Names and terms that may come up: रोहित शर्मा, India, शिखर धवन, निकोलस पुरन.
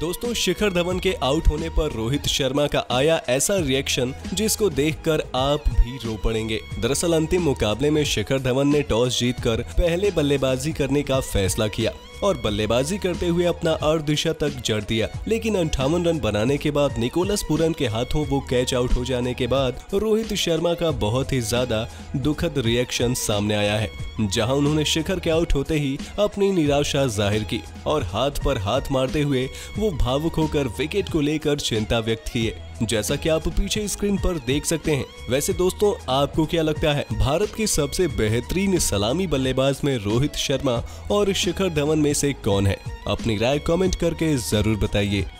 दोस्तों शिखर धवन के आउट होने पर रोहित शर्मा का आया ऐसा रिएक्शन जिसको देखकर आप भी रो पड़ेंगे। दरअसल अंतिम मुकाबले में शिखर धवन ने टॉस जीतकर पहले बल्लेबाजी करने का फैसला किया और बल्लेबाजी करते हुए अपना अर्धशतक तक जड़ दिया, लेकिन 58 रन बनाने के बाद निकोलस पुरन के हाथों वो कैच आउट हो जाने के बाद रोहित शर्मा का बहुत ही ज्यादा दुखद रिएक्शन सामने आया है, जहां उन्होंने शिखर के आउट होते ही अपनी निराशा जाहिर की और हाथ पर हाथ मारते हुए वो भावुक होकर विकेट को लेकर चिंता व्यक्त किए, जैसा कि आप पीछे स्क्रीन पर देख सकते हैं। वैसे दोस्तों आपको क्या लगता है, भारत के सबसे बेहतरीन सलामी बल्लेबाज में रोहित शर्मा और शिखर धवन में से कौन है? अपनी राय कमेंट करके जरूर बताइए।